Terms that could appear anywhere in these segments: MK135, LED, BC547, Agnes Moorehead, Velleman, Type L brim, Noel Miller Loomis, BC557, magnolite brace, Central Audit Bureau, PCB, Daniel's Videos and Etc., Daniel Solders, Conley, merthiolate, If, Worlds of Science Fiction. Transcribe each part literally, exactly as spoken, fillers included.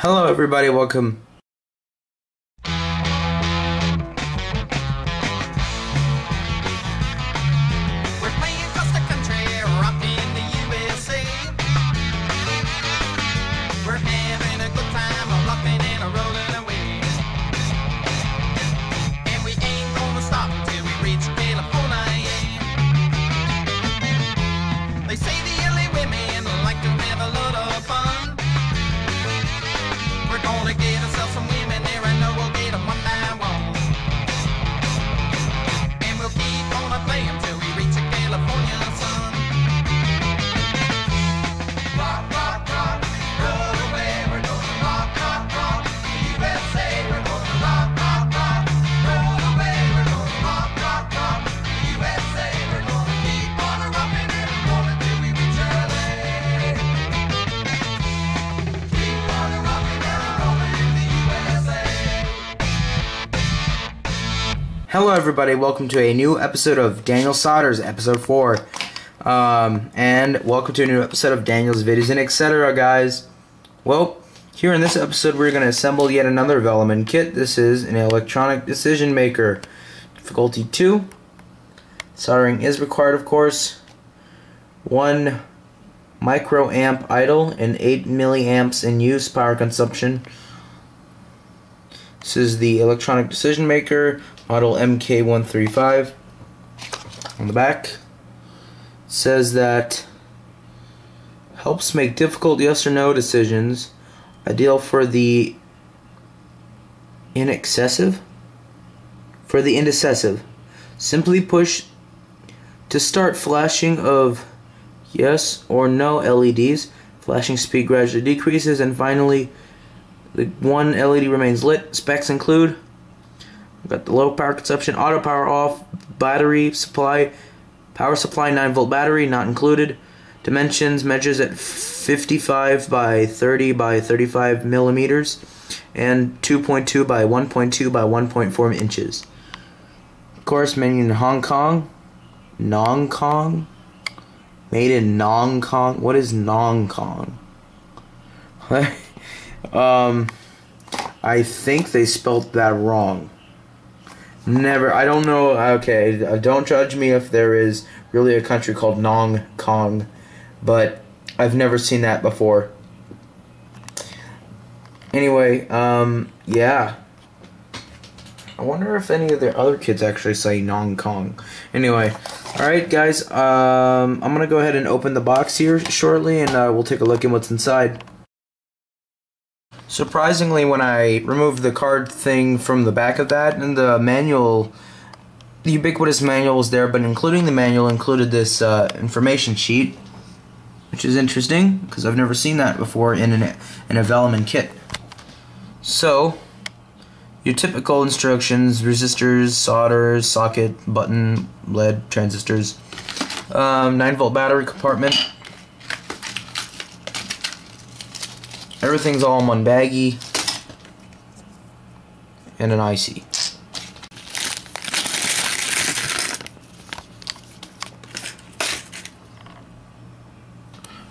Hello everybody, welcome. We're playing across the country, up in the U S A. We're having a good time, a laughing and a rolling away. And we ain't gonna stop until we reach California. They say the L A women like to have a lot of fun. Gonna get ourselves some women there, I know we'll get them one by one. And we'll keep on playing till we reach a California sun. Rock, rock, rock, roll away, we're gonna rock, rock, rock. U S A, we're gonna rock, rock, rock, roll away, we're gonna rock, rock, rock. U S A, we're gonna keep on rocking and rolling till we reach L A. Keep on rocking. Hello everybody, welcome to a new episode of Daniel Solders, episode four. Um, and welcome to a new episode of Daniel's Videos and Etc., guys. Well, here in this episode we're going to assemble yet another Velleman kit. This is an electronic decision maker. Difficulty two. Soldering is required, of course. one microamp idle and eight milliamps in use power consumption. This is the electronic decision maker, model M K one thirty-five. On the back it says that helps make difficult yes or no decisions, ideal for the inaccessive, for the indecisive. Simply push to start flashing of yes or no L E Ds. Flashing speed gradually decreases and finally the one L E D remains lit. Specs include, we've got the low power consumption, auto power off, battery supply, power supply, nine volt battery, not included. Dimensions, measures at fifty-five by thirty by thirty-five millimeters and two point two by one point two by one point four inches. Of course, made in Hong Kong. Nong Kong? Made in Nong Kong? What is Nong Kong? Um, I think they spelt that wrong. Never, I don't know, okay, don't judge me if there is really a country called Nong Kong, but I've never seen that before. Anyway, um, yeah. I wonder if any of the other kids actually say Nong Kong. Anyway, alright guys, um, I'm gonna go ahead and open the box here shortly, and uh, we'll take a look at what's inside. Surprisingly, when I removed the card thing from the back of that, and the manual, the ubiquitous manual was there, but including the manual included this uh, information sheet, which is interesting, because I've never seen that before in, an, in a Velleman kit. So, your typical instructions, resistors, solder, socket, button, lead, transistors, um, nine volt battery compartment. Everything's all in one baggie and an I C.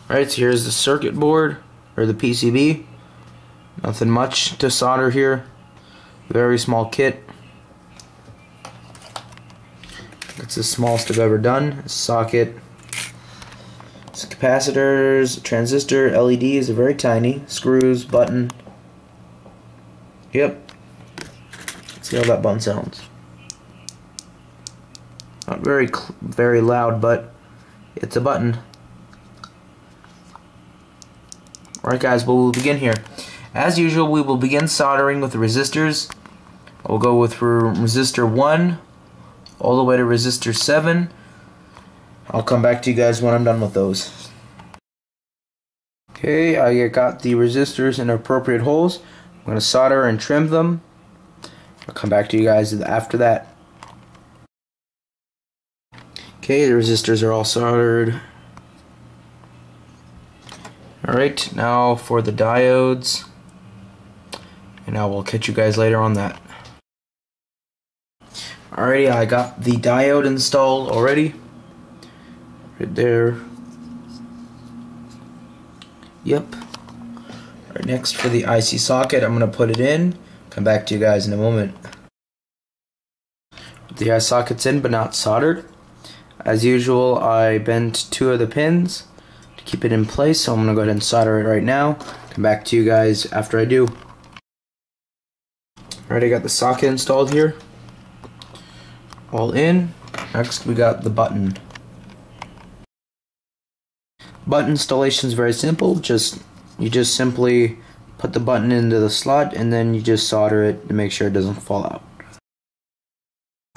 Alright, so here's the circuit board, or the P C B. Nothing much to solder here. Very small kit. That's the smallest I've ever done. Socket. Capacitors, transistor, L E Ds are very tiny. Screws, button. Yep. Let's see how that button sounds. Not very, very loud, but it's a button. Alright guys, well, we'll begin here. As usual, we will begin soldering with the resistors. We'll go with resistor one all the way to resistor seven. I'll come back to you guys when I'm done with those. Okay, I got the resistors in appropriate holes. I'm going to solder and trim them. I'll come back to you guys after that. Okay, the resistors are all soldered. Alright, now for the diodes. And I will catch you guys later on that. Alrighty, I got the diode installed already. Right there. Yep. Alright, next for the I C socket, I'm going to put it in. Come back to you guys in a moment. The I C socket's in but not soldered. As usual, I bent two of the pins to keep it in place, so I'm going to go ahead and solder it right now. Come back to you guys after I do. Alright, I got the socket installed here. All in. Next, we got the button. Button installation is very simple. Just you just simply put the button into the slot, and then you just solder it to make sure it doesn't fall out.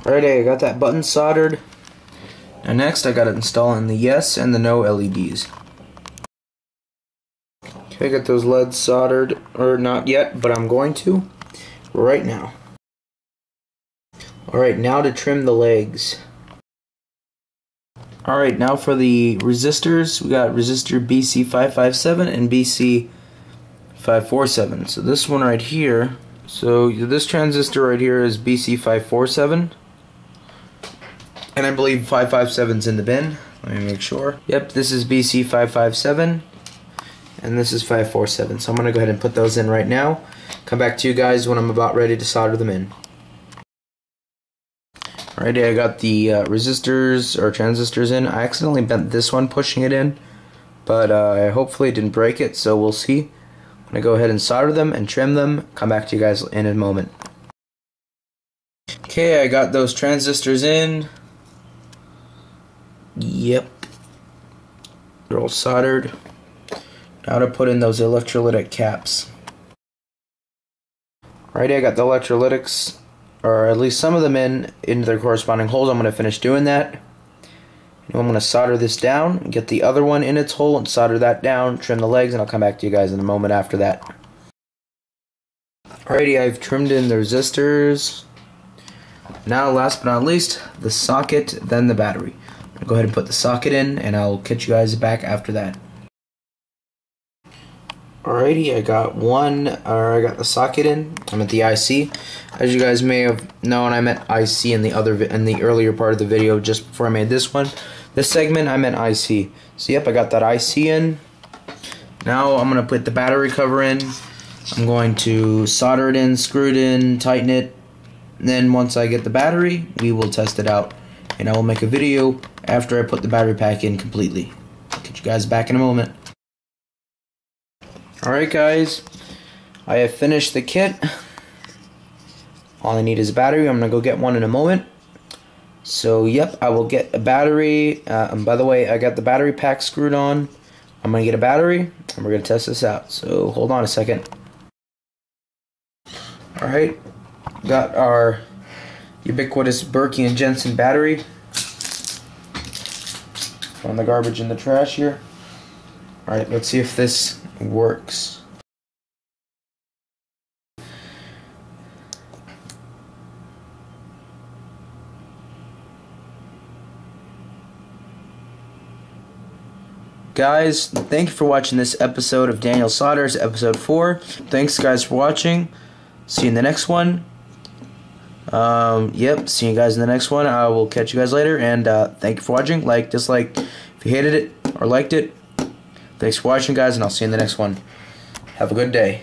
Alright, I got that button soldered. Now next, I got to install in the yes and the no L E Ds. Okay, I got those L E Ds soldered, or not yet, but I'm going to right now. Alright, now to trim the legs. Alright, now for the resistors. We got resistor B C five five seven and B C five four seven. So this one right here, so this transistor right here is B C five four seven. And I believe five five seven's in the bin. Let me make sure. Yep, this is B C five five seven. And this is five four seven. So I'm going to go ahead and put those in right now. Come back to you guys when I'm about ready to solder them in. Alright, I got the uh, resistors or transistors in. I accidentally bent this one pushing it in, but uh, I hopefully didn't break it, so we'll see. I'm going to go ahead and solder them and trim them. Come back to you guys in a moment. Okay, I got those transistors in. Yep. They're all soldered. Now to put in those electrolytic caps. Alright, I got the electrolytics, or at least some of them, in into their corresponding holes. I'm going to finish doing that. And I'm going to solder this down, get the other one in its hole and solder that down, trim the legs, and I'll come back to you guys in a moment after that. Alrighty, I've trimmed in the resistors. Now last but not least, the socket, then the battery. I'll go ahead and put the socket in, and I'll catch you guys back after that. Alrighty, I got one, or I got the socket in. I'm at the I C. As you guys may have known, I meant I C in the other, in the earlier part of the video, just before I made this one. This segment, I meant I C. So yep, I got that I C in. Now I'm gonna put the battery cover in. I'm going to solder it in, screw it in, tighten it. And then once I get the battery, we will test it out, and I will make a video after I put the battery pack in completely. I'll get you guys back in a moment. Alright guys, I have finished the kit. All I need is a battery. I'm going to go get one in a moment. So yep, I will get a battery. Uh, and by the way, I got the battery pack screwed on. I'm going to get a battery, and we're going to test this out. So hold on a second. Alright, got our ubiquitous Berkey and Jensen battery. Throwing the garbage in the trash here. Alright, let's see if this works. Guys, thank you for watching this episode of Daniel Solders, episode four. Thanks guys for watching. See you in the next one. Um, yep, see you guys in the next one. I will catch you guys later, and uh, thank you for watching. Like, dislike, if you hated it or liked it. Thanks for watching, guys, and I'll see you in the next one. Have a good day.